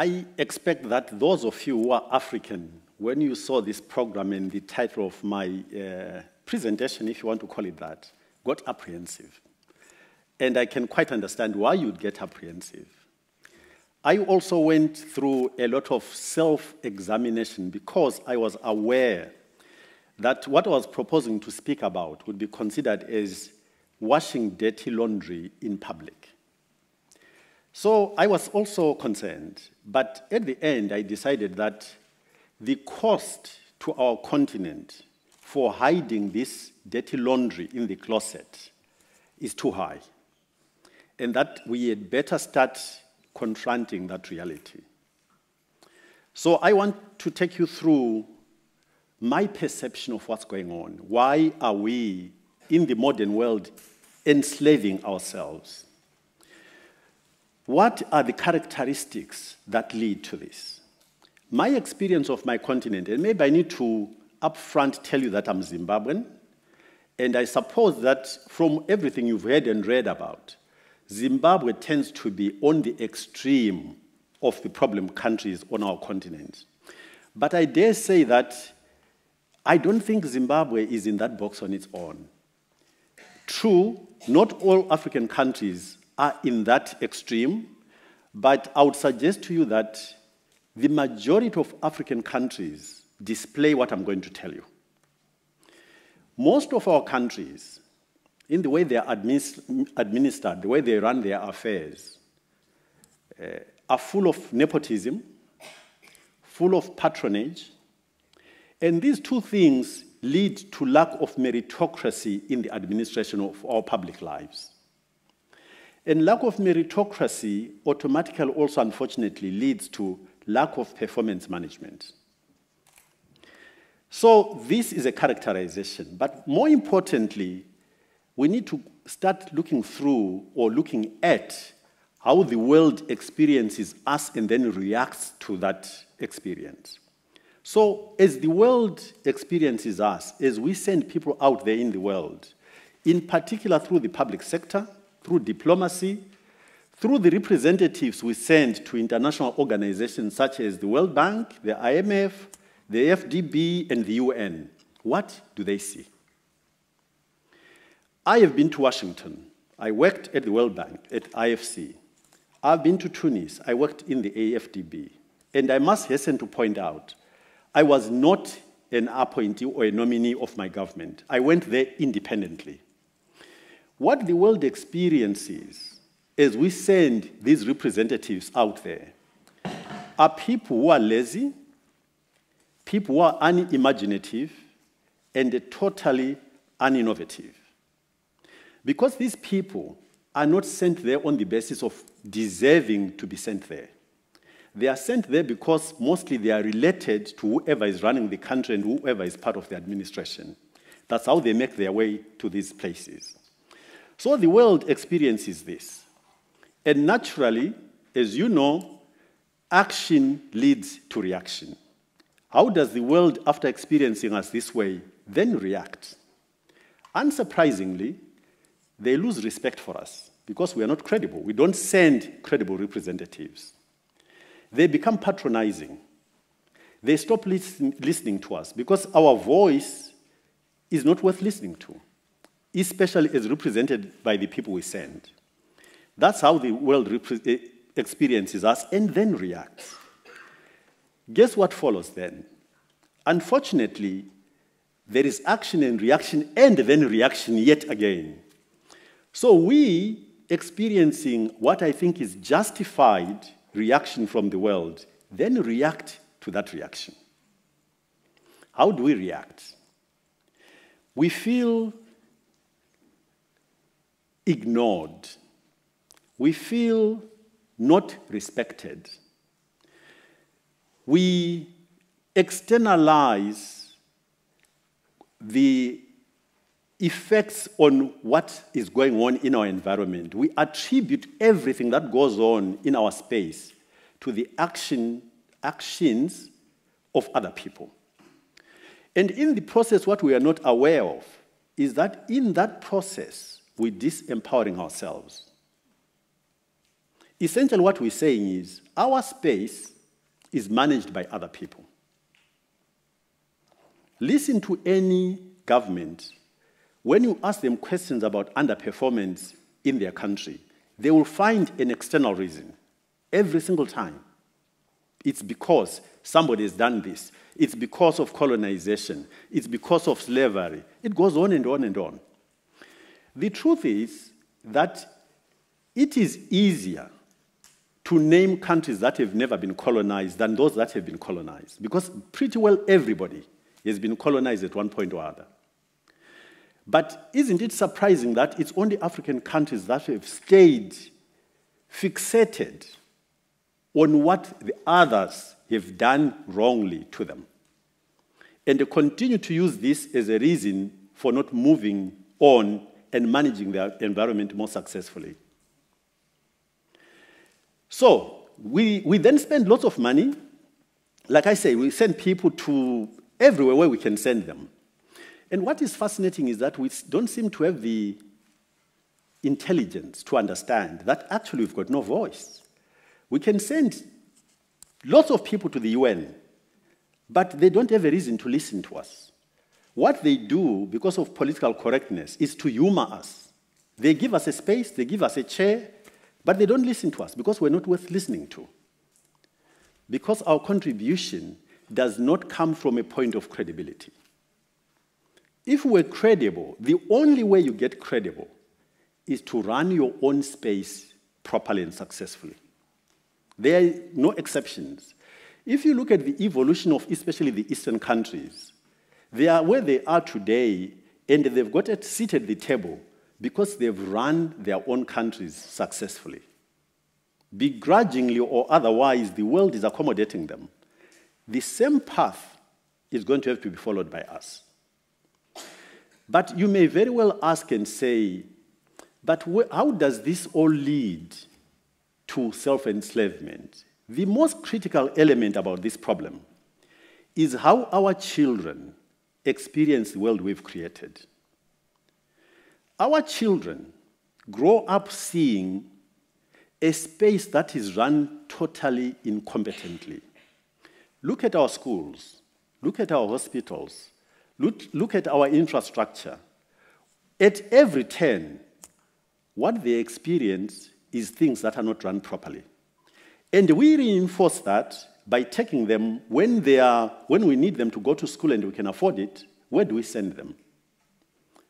I expect that those of you who are African, when you saw this program and the title of my presentation, if you want to call it that, got apprehensive. And I can quite understand why you'd get apprehensive. I also went through a lot of self-examination because I was aware that what I was proposing to speak about would be considered as washing dirty laundry in public. So I was also concerned, but at the end I decided that the cost to our continent for hiding this dirty laundry in the closet is too high, and that we had better start confronting that reality. So I want to take you through my perception of what's going on. Why are we, in the modern world, enslaving ourselves? What are the characteristics that lead to this? My experience of my continent, and maybe I need to upfront tell you that I'm Zimbabwean, and I suppose that from everything you've heard and read about, Zimbabwe tends to be on the extreme of the problem countries on our continent. But I dare say that I don't think Zimbabwe is in that box on its own. True, not all African countries are in that extreme, but I would suggest to you that the majority of African countries display what I'm going to tell you. Most of our countries, in the way they are administered, the way they run their affairs, are full of nepotism, full of patronage, and these two things lead to lack of meritocracy in the administration of our public lives. And lack of meritocracy automatically also, unfortunately, leads to lack of performance management. So this is a characterization, but more importantly, we need to start looking through or looking at how the world experiences us and then reacts to that experience. So as the world experiences us, as we send people out there in the world, in particular through the public sector, through diplomacy, through the representatives we send to international organizations such as the World Bank, the IMF, the FDB, and the UN, what do they see? I have been to Washington. I worked at the World Bank, at IFC. I've been to Tunis. I worked in the AFDB. And I must hasten to point out, I was not an appointee or a nominee of my government. I went there independently. What the world experiences as we send these representatives out there are people who are lazy, people who are unimaginative, and totally uninnovative. Because these people are not sent there on the basis of deserving to be sent there. They are sent there because mostly they are related to whoever is running the country and whoever is part of the administration. That's how they make their way to these places. So the world experiences this. And naturally, as you know, action leads to reaction. How does the world, after experiencing us this way, then react? Unsurprisingly, they lose respect for us because we are not credible. We don't send credible representatives. They become patronizing. They stop listening to us because our voice is not worth listening to, especially as represented by the people we send. That's how the world experiences us and then reacts. Guess what follows then? Unfortunately, there is action and reaction and then reaction yet again. So we experiencing what I think is justified reaction from the world, then react to that reaction. How do we react? We feel ignored. We feel not respected. We externalize the effects on what is going on in our environment. We attribute everything that goes on in our space to the actions of other people. And in the process, what we are not aware of is that in that process, we're disempowering ourselves. Essentially, what we're saying is, Our space is managed by other people. Listen to any government. When you ask them questions about underperformance in their country, they will find an external reason every single time. It's because somebody has done this. It's because of colonization. It's because of slavery. It goes on and on and on. The truth is that it is easier to name countries that have never been colonized than those that have been colonized, because pretty well everybody has been colonized at one point or other. But isn't it surprising that it's only African countries that have stayed fixated on what the others have done wrongly to them? And they continue to use this as a reason for not moving on and managing their environment more successfully. So we then spend lots of money. Like I say, we send people to everywhere where we can send them. And what is fascinating is that we don't seem to have the intelligence to understand that actually we've got no voice. We can send lots of people to the UN, but they don't have a reason to listen to us. What they do, because of political correctness, is to humor us. They give us a space, they give us a chair, but they don't listen to us because we're not worth listening to. Because our contribution does not come from a point of credibility. If we're credible, the only way you get credible is to run your own space properly and successfully. There are no exceptions. If you look at the evolution of especially the Eastern countries, they are where they are today, and they've got a seat at the table because they've run their own countries successfully. Begrudgingly or otherwise, the world is accommodating them. The same path is going to have to be followed by us. But you may very well ask and say, but how does this all lead to self-enslavement? The most critical element about this problem is how our children experience the world we've created. Our children grow up seeing a space that is run totally incompetently. Look at our schools, look at our hospitals, look at our infrastructure. At every turn, what they experience is things that are not run properly. And we reinforce that by taking them when we need them to go to school and we can afford it, where do we send them?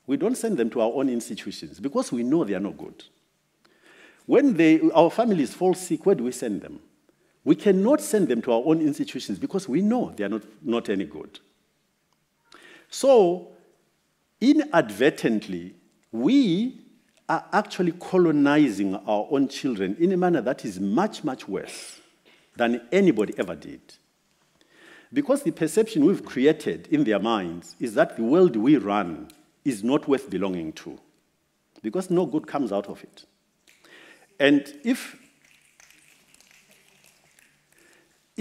We don't send them to our own institutions because we know they are no good. When our families fall sick, where do we send them? We cannot send them to our own institutions because we know they are not any good. So, inadvertently, we are actually colonizing our own children in a manner that is much, much worse than anybody ever did. Because the perception we've created in their minds is that the world we run is not worth belonging to, because no good comes out of it. And if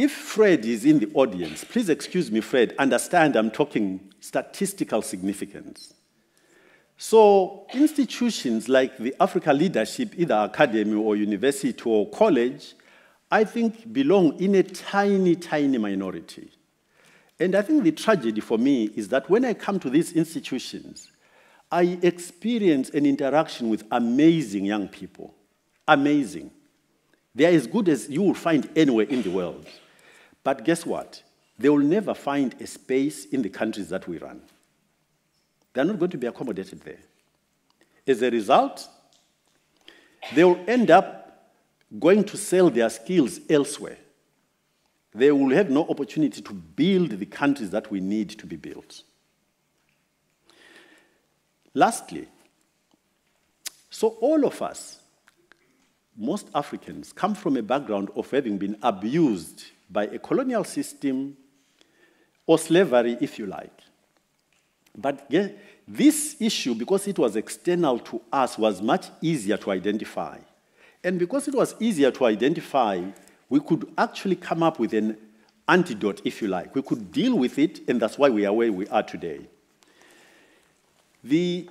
Fred is in the audience, please excuse me, Fred, understand I'm talking statistical significance. So institutions like the Africa Leadership, either academy or university or college, I think belong in a tiny, tiny minority. And I think the tragedy for me is that when I come to these institutions, I experience an interaction with amazing young people. Amazing. They are as good as you will find anywhere in the world. But guess what? They will never find a space in the countries that we run. They're not going to be accommodated there. As a result, they will end up going to sell their skills elsewhere. They will have no opportunity to build the countries that we need to be built. Lastly, so all of us, most Africans, come from a background of having been abused by a colonial system or slavery, if you like. But this issue, because it was external to us, was much easier to identify. And because it was easier to identify, we could actually come up with an antidote, if you like. We could deal with it, and that's why we are where we are today. The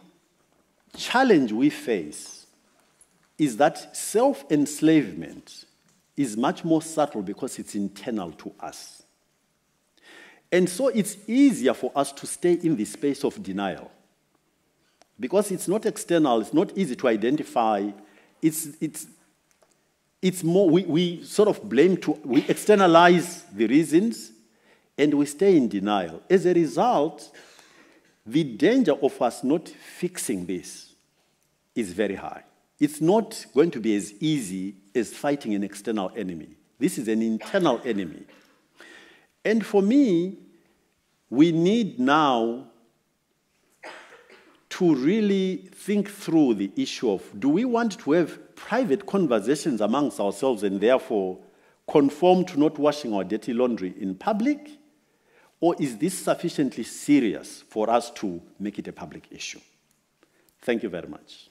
challenge we face is that self-enslavement is much more subtle because it's internal to us. And so it's easier for us to stay in the space of denial because it's not external, it's not easy to identify. It's more, we sort of blame, we externalize the reasons and we stay in denial. As a result, the danger of us not fixing this is very high. It's not going to be as easy as fighting an external enemy. This is an internal enemy. And for me, we need now to really think through the issue of, do we want to have private conversations amongst ourselves and therefore conform to not washing our dirty laundry in public? Or is this sufficiently serious for us to make it a public issue? Thank you very much.